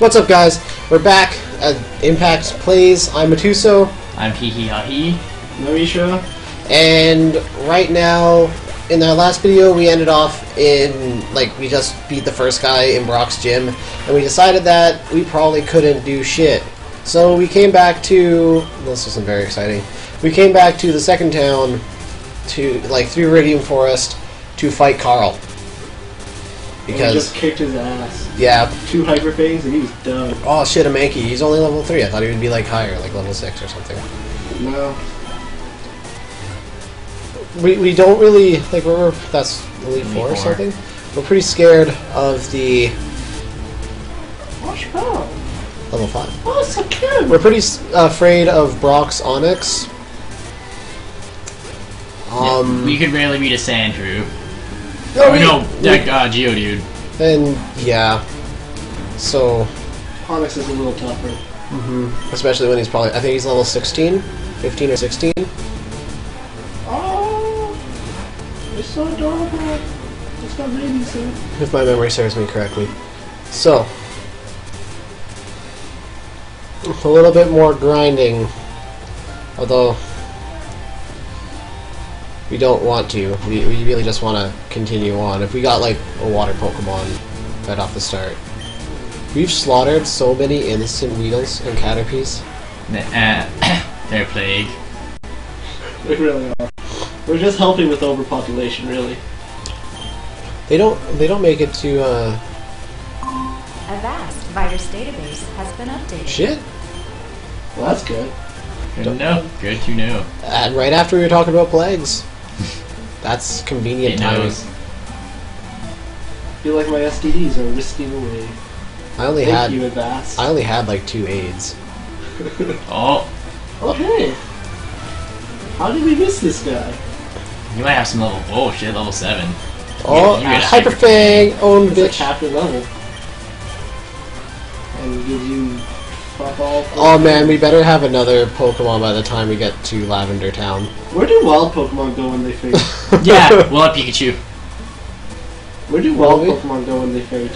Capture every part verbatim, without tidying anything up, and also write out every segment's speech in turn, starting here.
What's up, guys? We're back at Impact Plays. I'm Matuso. I'm Hee Hee Ha Hee. Marisha. And right now, in our last video, we ended off in, like, we just beat the first guy in Brock's gym, and we decided that we probably couldn't do shit. So we came back to, this isn't very exciting, we came back to the second town, to, like, through Viridian Forest, to fight Carl. Because he just kicked his ass. Yeah. Two Hyper Fangs and he was done. Oh shit, a Mankey. He's only level three. I thought he would be like higher, like level six or something. No. We we don't really like we're, we're that's Elite four or something. We're pretty scared of the. Watch out! Level five. Oh, so cute. We're pretty uh, afraid of Brock's Onyx. Um. Yeah, we could rarely meet a Sandrew. No, oh, we, no, that uh, Geodude. Then, yeah. So... Onyx is a little tougher. Mm-hmm. Especially when he's probably... I think he's level sixteen? fifteen or sixteen? Oh! You're so adorable. It's not really so. If my memory serves me correctly. So... a little bit more grinding. Although... we don't want to. We, we really just want to continue on. If we got, like, a water Pokemon right off the start. We've slaughtered so many innocent Weedles and Caterpies. Uh, they're plague. We really are. We're just helping with overpopulation, really. They don't They don't make it to, uh... a vast Vitus database has been updated. Shit? Well, that's good. Good to know. Good to know. And right after we were talking about plagues. That's convenient timing. I feel like my S T Ds are risking away. I only Thank had you, I only had like two AIDS. Oh. Okay. How did we miss this guy? You might have some level oh shit, level seven. Oh you, you uh, Hyper Fang owned bitch. Like half your level. And give you fuck all. Oh man, we better have another Pokemon by the time we get to Lavender Town. Where do wild Pokemon go when they fade? Yeah, we'll have Pikachu. Where do wild Will Pokemon we? go when they fade?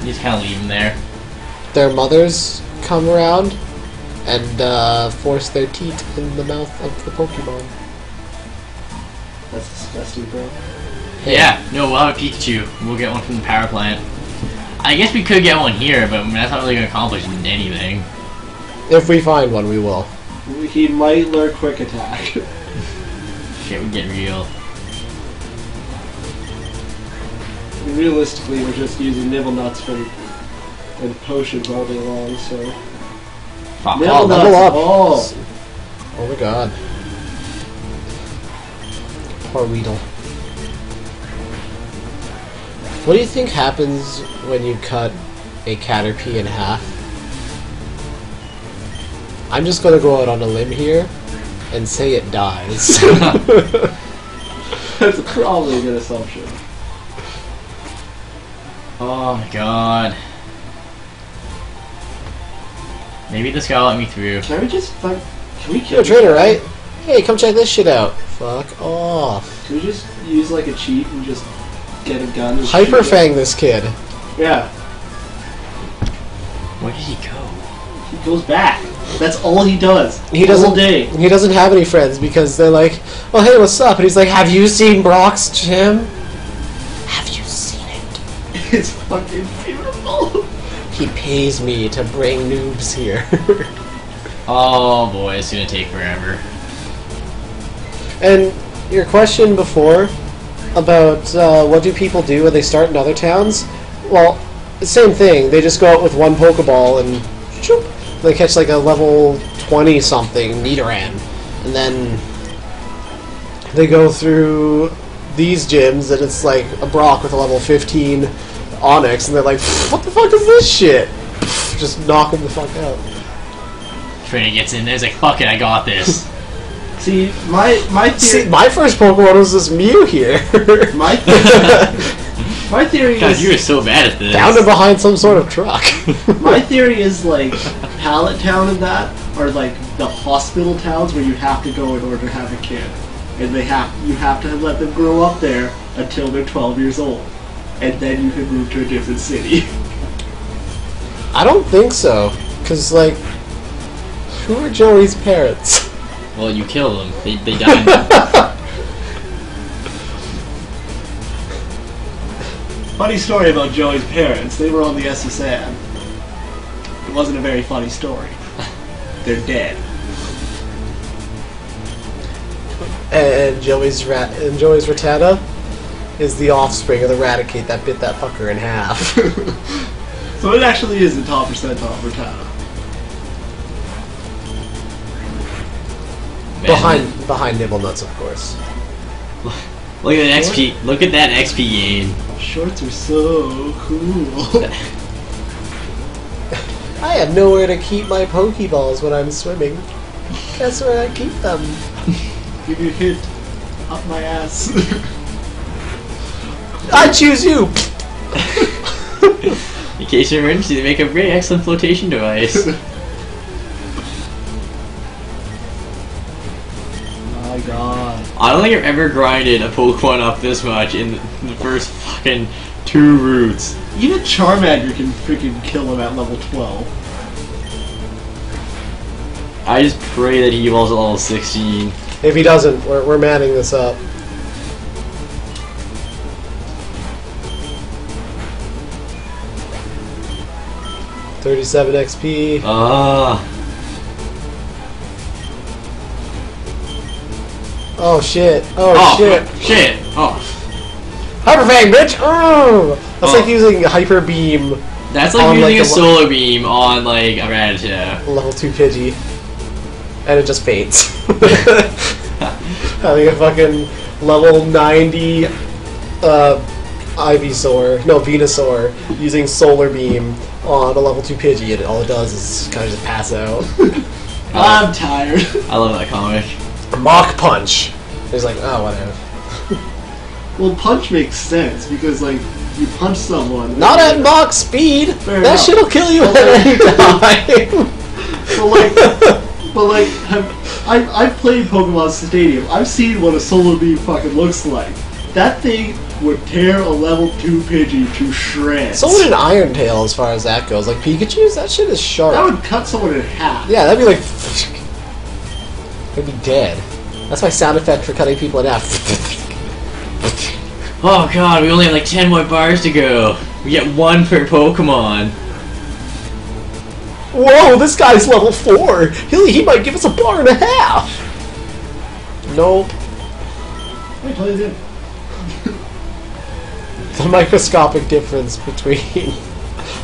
You just kind of leave them there. Their mothers come around and uh, force their teeth in the mouth of the Pokemon. That's disgusting, bro. Hey. Yeah, no, we'll have a Pikachu. We'll get one from the power plant. I guess we could get one here, but that's not really going to accomplish anything. If we find one, we will. He might lure Quick Attack. Shit would get real. Realistically, we're just using nibble nuts for and potions all day long, so... Fuck, nibble nuts, level up! Oh. oh my god. Poor Weedle. What do you think happens when you cut a caterpie in half? I'm just gonna go out on a limb here and say it dies. That's probably a good assumption. Oh my god. Maybe this guy will let me through. Can we just fuck? Can we kill a trainer, right? Hey, come check this shit out. Fuck off. Can we just use like a cheat and just get a gun and Hyper Fang this kid. Yeah. Where did he go? He goes back. That's all he does. He doesn't. All day. He doesn't have any friends because they're like, "Oh hey, what's up?" And he's like, "Have you seen Brock's gym? Have you seen it? It's fucking beautiful." He pays me to bring noobs here. Oh boy, it's gonna take forever. And your question before. About uh, what do people do when they start in other towns? Well, same thing. They just go out with one Pokeball and choop, they catch like a level twenty something Nidoran, and then they go through these gyms and it's like a Brock with a level fifteen Onyx, and they're like, "What the fuck is this shit?" Just knock him the fuck out. Trainer gets in there, he's like, "Fuck it, I got this." See, my my theory... See, my first Pokemon was this Mew here. my, th my theory God, is... God, you were so bad at this. Down and behind some sort of truck. My theory is, like, Pallet Town and that are, like, the hospital towns where you have to go in order to have a kid. And they have you have to let them grow up there until they're twelve years old. And then you can move to a different city. I don't think so. Cause like, who are Joey's parents? Well, you kill them. They they die. Funny story about Joey's parents. They were on the S S N. It wasn't a very funny story. They're dead. And Joey's rat and Joey's Rattata is the offspring of the Raticate that bit that fucker in half. So it actually is the top percentile for Rattata. Behind behind nibble nuts, of course. Look at that X P. Look at that X P gain. Shorts are so cool. I have nowhere to keep my Pokeballs when I'm swimming. Guess where I keep them. Give you a hit. Up my ass. I choose you! In case of emergency, they make a very excellent flotation device. Oh my god. I don't think I've ever grinded a Pokemon up this much in the first fucking two routes. Even Charmander can freaking kill him at level twelve. I just pray that he evolves at level sixteen. If he doesn't, we're, we're manning this up. thirty-seven X P. Ah. Oh shit. Oh, oh shit. Shit. Oh. Hyper Fang, bitch! Oh. That's oh. like using Hyper Beam. That's like using like a, a Solar Beam on like a Rattata. Level two Pidgey. And it just fades. Having a fucking level ninety uh, Ivysaur, no, Venusaur, using Solar Beam on a level two Pidgey, and all it does is kind of just pass out. I'm tired. I love that comic. Mock punch. It's like, oh, whatever. Well, punch makes sense, because, like, you punch someone... Not at mock speed! Fair that shit'll kill you at any time! Well, like... But like, have, I've, I've played Pokemon Stadium. I've seen what a Solar Beam fucking looks like. That thing would tear a level two Pidgey to shreds. So would an Iron Tail as far as that goes. Like Pikachu's, that shit is sharp. That would cut someone in half. Yeah, that'd be like... They'd be dead. That's my sound effect for cutting people in half. Oh god, we only have like ten more bars to go. We get one per Pokemon. Whoa, this guy's level four! He, he might give us a bar and a half! Nope. I played it. The microscopic difference between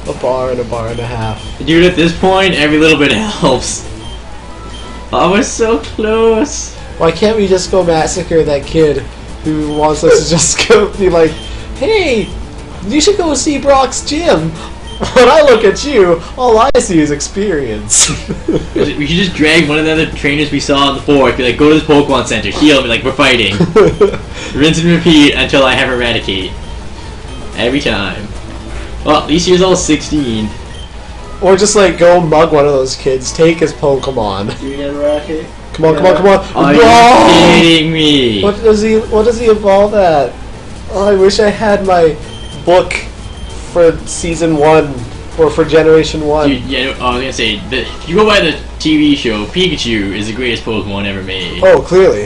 a bar and a bar and a half. Dude, at this point, every little bit helps. I was so close. Why can't we just go massacre that kid who wants us to just go be like, hey, you should go see Brock's gym. When I look at you, all I see is experience. We should just drag one of the other trainers we saw on the board, be like, go to this Pokemon Center, heal me, like, we're fighting. Rinse and repeat until I have Raticate. Every time. Well, at least he's all sixteen. Or just, like, go mug one of those kids, take his Pokemon. Do you get Raticate? Come on, yeah. come on, come on. Are no! you kidding me? What does he, what does he evolve at? Oh, I wish I had my book for season one, or for generation one. Dude, yeah, I was gonna say, the, if you go by the T V show, Pikachu is the greatest Pokemon ever made. Oh, clearly.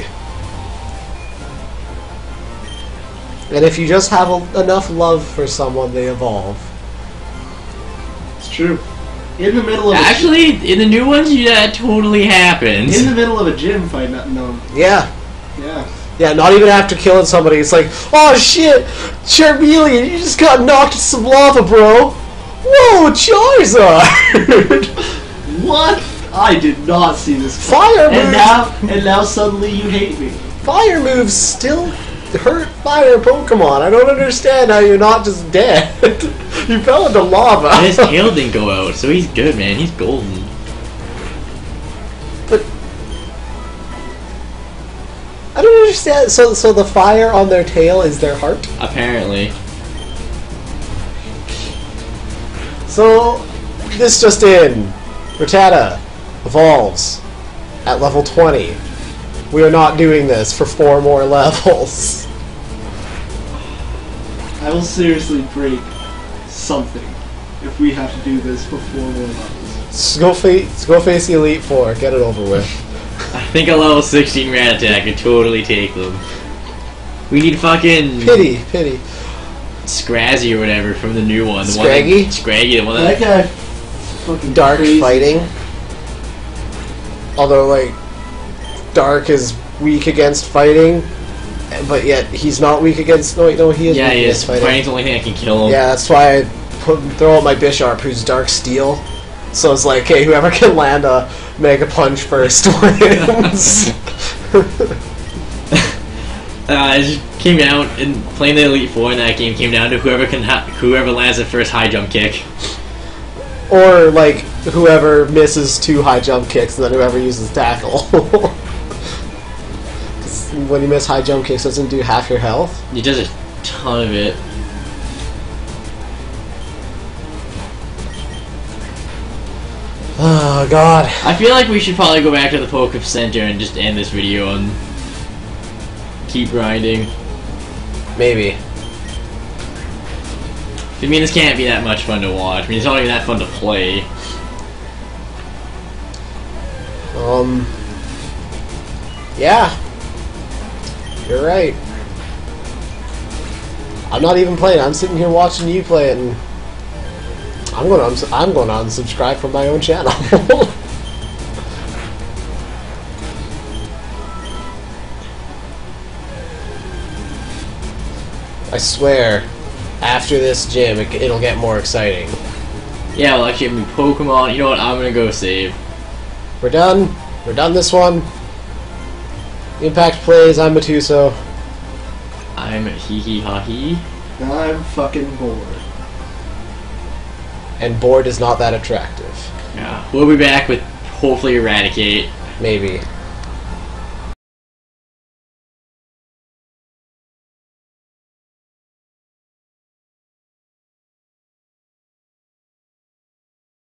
And if you just have a, enough love for someone, they evolve. It's true. In the middle of actually, in the new ones, yeah, that totally happens. In the middle of a gym fight, not known. Yeah. Yeah. Yeah, not even after killing somebody, it's like, oh shit, Charmeleon, you just got knocked to some lava, bro. Whoa, Charizard! What? I did not see this. Fire moves. And now, and now suddenly you hate me. Fire moves still hurt fire Pokemon. I don't understand how you're not just dead. You fell into lava. And his tail didn't go out, so he's good, man. He's golden. I don't understand. So, so the fire on their tail is their heart? Apparently. So, this just in. Rattata evolves at level twenty. We are not doing this for four more levels. I will seriously break something if we have to do this for four more levels. Let's go, fa let's go face the Elite Four. Get it over with. I think a level sixteen Rattata could totally take them. We need fucking... Pity, pity. Scraggy or whatever from the new one. The Scraggy? One that, Scraggy, the one that... That guy fucking Dark crazy. Fighting. Although, like, Dark is weak against fighting, but yet he's not weak against... No, no he is yeah, weak he against is. Fighting. Yeah, fighting's the only thing that can kill him. Yeah, that's why I put, throw out my Bisharp, who's Dark Steel. So it's like, hey, whoever can land a Mega Punch first wins. Uh, it just came down, and playing the Elite Four in that game came down to whoever can, ha whoever lands the first high jump kick, or like whoever misses two high jump kicks, and then whoever uses tackle. When you miss high jump kicks, doesn't do half your health. It does a ton of it. Oh God! I feel like we should probably go back to the Poke Center and just end this video on. Keep grinding. Maybe. I mean, this can't be that much fun to watch. I mean, it's not even that fun to play. Um. Yeah. You're right. I'm not even playing. I'm sitting here watching you play it, and I'm going to I'm going to unsubscribe from my own channel. I swear, after this gym, it, it'll get more exciting. Yeah, well, actually, I mean, Pokemon, you know what, I'm gonna go save. We're done. We're done this one. Impact Plays, I'm Matuso. I'm Hee Hee Ha Hee. I'm fucking bored. And bored is not that attractive. Yeah, we'll be back with, hopefully, Raticate. Maybe.